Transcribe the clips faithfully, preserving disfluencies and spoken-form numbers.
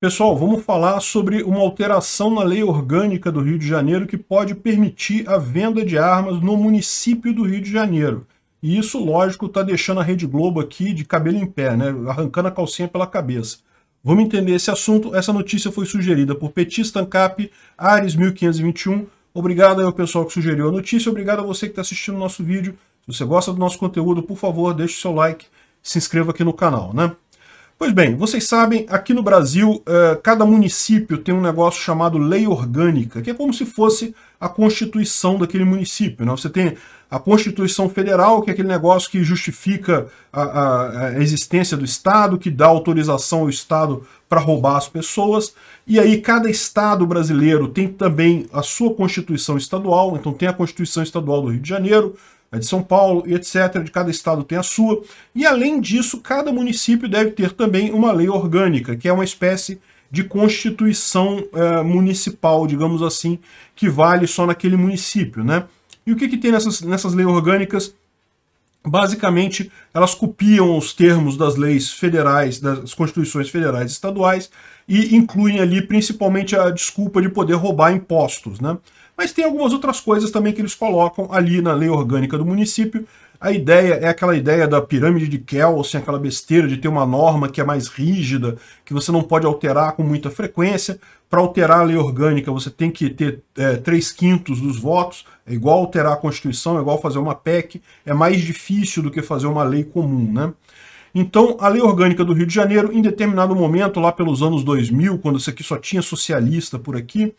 Pessoal, vamos falar sobre uma alteração na lei orgânica do Rio de Janeiro que pode permitir a venda de armas no município do Rio de Janeiro. E isso, lógico, está deixando a Rede Globo aqui de cabelo em pé, né? Arrancando a calcinha pela cabeça. Vamos entender esse assunto. Essa notícia foi sugerida por Petista ANCAP, Ares mil quinhentos e vinte e um. Obrigado aí ao pessoal que sugeriu a notícia. Obrigado a você que está assistindo o nosso vídeo. Se você gosta do nosso conteúdo, por favor, deixe o seu like, se inscreva aqui no canal, né? Pois bem, vocês sabem, aqui no Brasil, cada município tem um negócio chamado lei orgânica, que é como se fosse a constituição daquele município, né? Você tem a Constituição Federal, que é aquele negócio que justifica a, a, a existência do Estado, que dá autorização ao Estado para roubar as pessoas. E aí cada Estado brasileiro tem também a sua Constituição Estadual, então tem a Constituição Estadual do Rio de Janeiro, a de São Paulo, e etcétera, de cada estado tem a sua, e além disso, cada município deve ter também uma lei orgânica, que é uma espécie de constituição eh, municipal, digamos assim, que vale só naquele município, né? E o que que tem nessas, nessas leis orgânicas? Basicamente, elas copiam os termos das leis federais, das constituições federais e estaduais, e incluem ali principalmente a desculpa de poder roubar impostos, né? Mas tem algumas outras coisas também que eles colocam ali na lei orgânica do município. A ideia é aquela ideia da pirâmide de Kelsen, aquela besteira de ter uma norma que é mais rígida, que você não pode alterar com muita frequência. Para alterar a lei orgânica, você tem que ter é, três quintos dos votos, é igual alterar a Constituição, é igual fazer uma P E C, é mais difícil do que fazer uma lei comum, né? Então, a lei orgânica do Rio de Janeiro, em determinado momento, lá pelos anos dois mil, quando isso aqui só tinha socialista por aqui,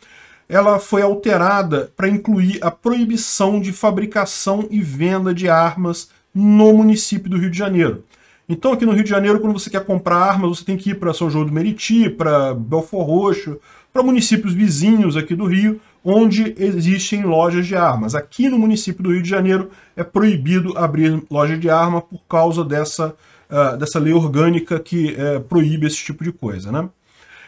ela foi alterada para incluir a proibição de fabricação e venda de armas no município do Rio de Janeiro. Então aqui no Rio de Janeiro, quando você quer comprar armas, você tem que ir para São João do Meriti, para Belfort Roxo, para municípios vizinhos aqui do Rio, onde existem lojas de armas. Aqui no município do Rio de Janeiro é proibido abrir loja de arma por causa dessa, uh, dessa lei orgânica que uh, proíbe esse tipo de coisa, né?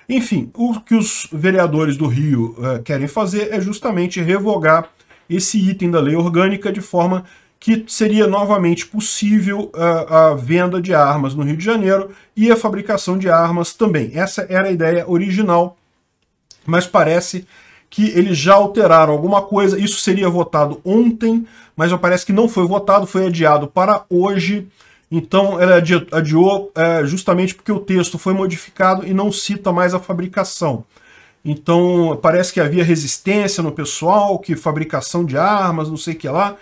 Enfim, o que os vereadores do Rio uh, querem fazer é justamente revogar esse item da lei orgânica de forma que seria novamente possível uh, a venda de armas no Rio de Janeiro e a fabricação de armas também. Essa era a ideia original, mas parece que eles já alteraram alguma coisa. Isso seria votado ontem, mas parece que não foi votado, foi adiado para hoje. Então, ela adiou é, justamente porque o texto foi modificado e não cita mais a fabricação. Então, parece que havia resistência no pessoal, que fabricação de armas, não sei o que lá.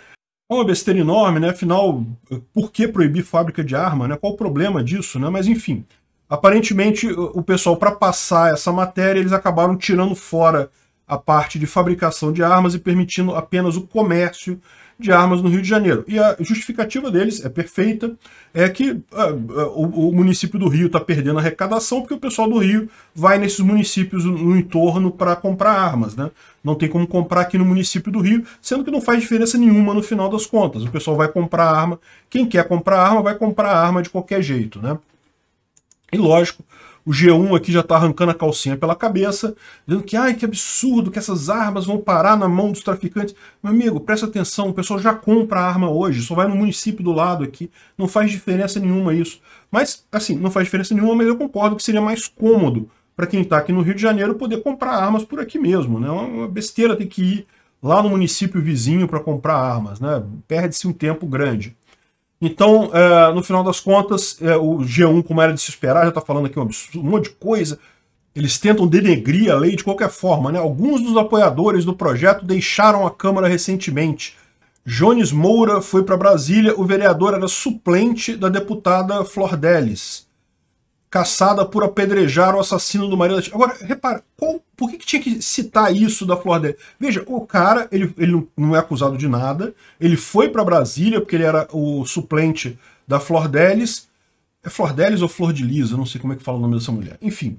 É uma besteira enorme, né? Afinal, por que proibir fábrica de arma, né? Qual o problema disso, né? Mas, enfim, aparentemente, o pessoal, para passar essa matéria, eles acabaram tirando fora a parte de fabricação de armas e permitindo apenas o comércio de armas no Rio de Janeiro. E a justificativa deles é perfeita, é que uh, uh, o, o município do Rio está perdendo a arrecadação porque o pessoal do Rio vai nesses municípios no, no entorno para comprar armas, né? Não tem como comprar aqui no município do Rio, sendo que não faz diferença nenhuma no final das contas. O pessoal vai comprar arma, quem quer comprar arma vai comprar arma de qualquer jeito, né? E lógico, o G um aqui já está arrancando a calcinha pela cabeça, dizendo que, ai, que absurdo, que essas armas vão parar na mão dos traficantes. Meu amigo, presta atenção, o pessoal já compra arma hoje, só vai no município do lado aqui, não faz diferença nenhuma isso. Mas, assim, não faz diferença nenhuma, mas eu concordo que seria mais cômodo para quem está aqui no Rio de Janeiro poder comprar armas por aqui mesmo, né? É uma besteira ter que ir lá no município vizinho para comprar armas, né? Perde-se um tempo grande. Então, no final das contas, o G um, como era de se esperar, já está falando aqui um monte de coisa. Eles tentam denegrir a lei de qualquer forma, né? Alguns dos apoiadores do projeto deixaram a Câmara recentemente. Jones Moura foi para Brasília, o vereador era suplente da deputada Flordelis, caçada por apedrejar o assassino do marido. Agora, repara, qual, por que que tinha que citar isso da Flordelis? Veja, o cara, ele, ele não é acusado de nada, ele foi para Brasília porque ele era o suplente da Flordelis. É Flordelis ou Flordelis? Eu não sei como é que fala o nome dessa mulher. Enfim,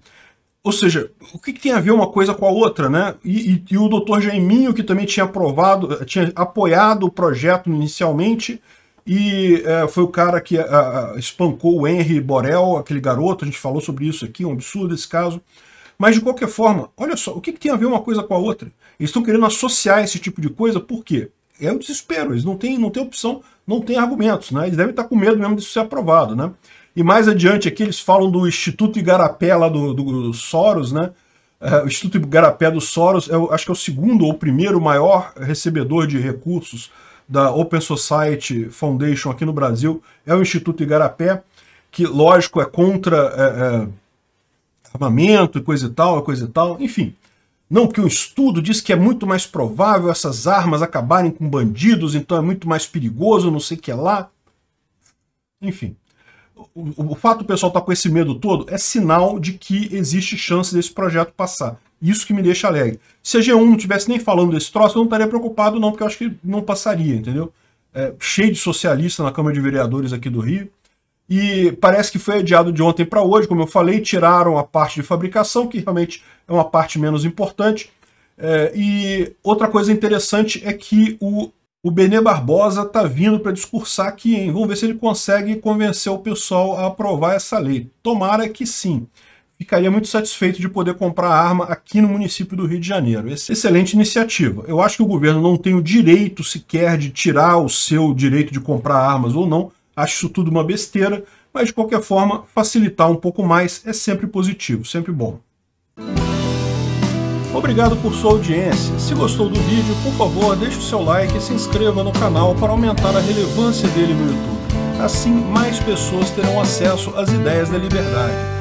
ou seja, o que que tem a ver uma coisa com a outra, né? E, e, e o doutor Jaiminho, que também tinha aprovado, tinha apoiado o projeto inicialmente, e é, foi o cara que a, a, espancou o Henry Borel, aquele garoto, a gente falou sobre isso aqui, um absurdo esse caso. Mas de qualquer forma, olha só, o que que tem a ver uma coisa com a outra? Eles estão querendo associar esse tipo de coisa, por quê? É o desespero, eles não têm, não têm opção, não têm argumentos, né? Eles devem estar com medo mesmo disso ser aprovado, né? E mais adiante aqui eles falam do Instituto Igarapé lá do, do, do Soros, né? Uh, o Instituto Igarapé do Soros, eu acho que é o segundo ou primeiro maior recebedor de recursos da Open Society Foundation aqui no Brasil, é o Instituto Igarapé, que, lógico, é contra é, é, armamento e coisa e tal, coisa e tal, enfim. Não, porque o estudo diz que é muito mais provável essas armas acabarem com bandidos, então é muito mais perigoso, não sei o que lá. Enfim. O, o fato do pessoal estar com esse medo todo é sinal de que existe chance desse projeto passar. Isso que me deixa alegre. Se a G um não estivesse nem falando desse troço, eu não estaria preocupado não, porque eu acho que não passaria, entendeu? É, cheio de socialista na Câmara de Vereadores aqui do Rio. E parece que foi adiado de ontem para hoje, como eu falei, tiraram a parte de fabricação, que realmente é uma parte menos importante. É, e outra coisa interessante é que o O Bernê Barbosa está vindo para discursar aqui, hein? Vamos ver se ele consegue convencer o pessoal a aprovar essa lei. Tomara que sim. Ficaria muito satisfeito de poder comprar arma aqui no município do Rio de Janeiro. Excelente iniciativa. Eu acho que o governo não tem o direito sequer de tirar o seu direito de comprar armas ou não. Acho isso tudo uma besteira, mas de qualquer forma, facilitar um pouco mais é sempre positivo, sempre bom. Obrigado por sua audiência. Se gostou do vídeo, por favor, deixe o seu like e se inscreva no canal para aumentar a relevância dele no YouTube. Assim, mais pessoas terão acesso às ideias da liberdade.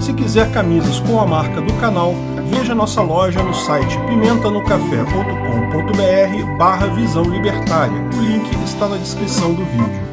Se quiser camisas com a marca do canal, veja nossa loja no site pimentanocafé ponto com ponto br barra visão libertária. O link está na descrição do vídeo.